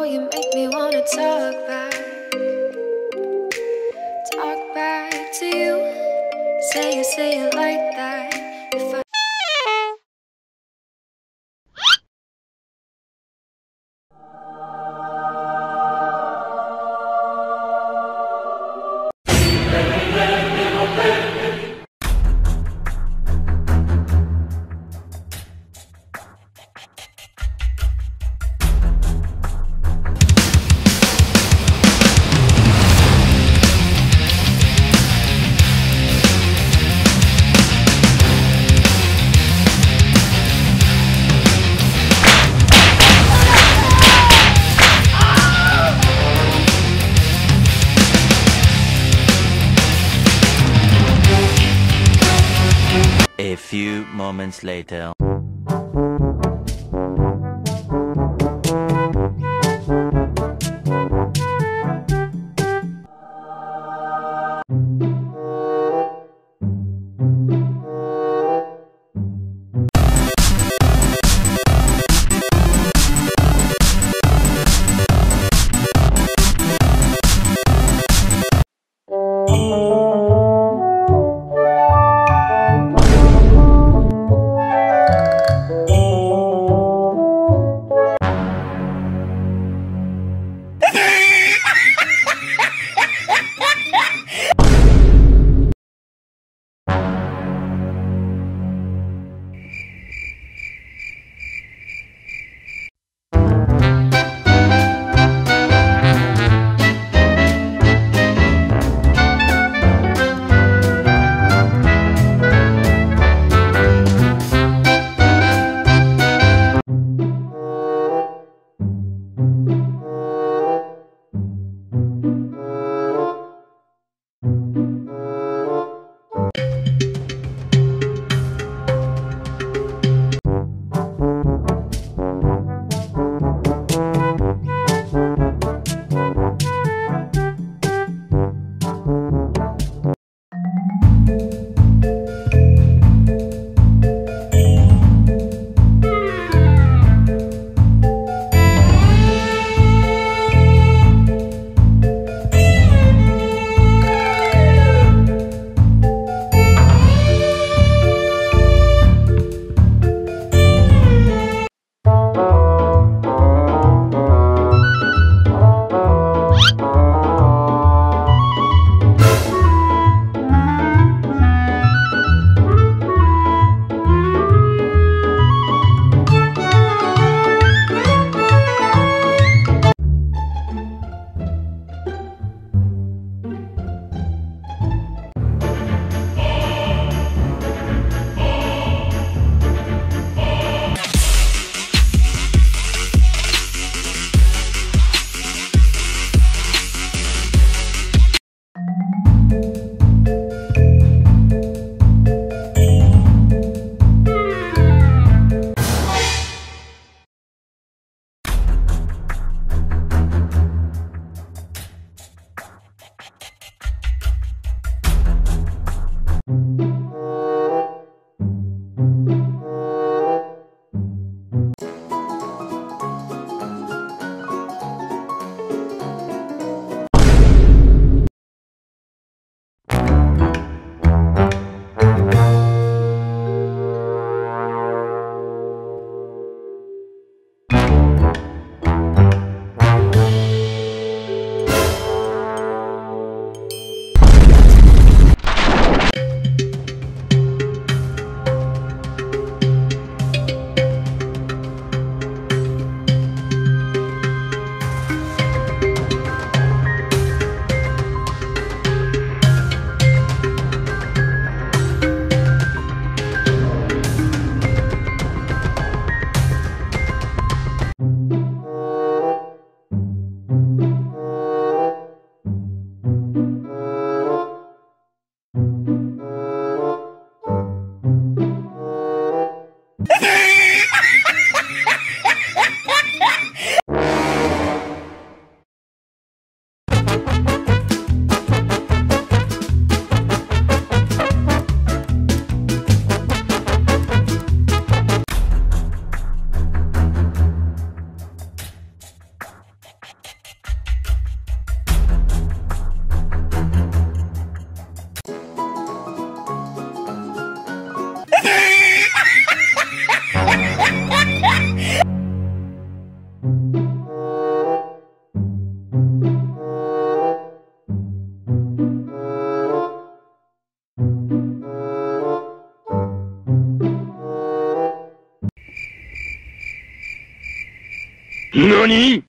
Oh, you make me wanna talk back to you. Say it like that. If a few moments later. NANI?!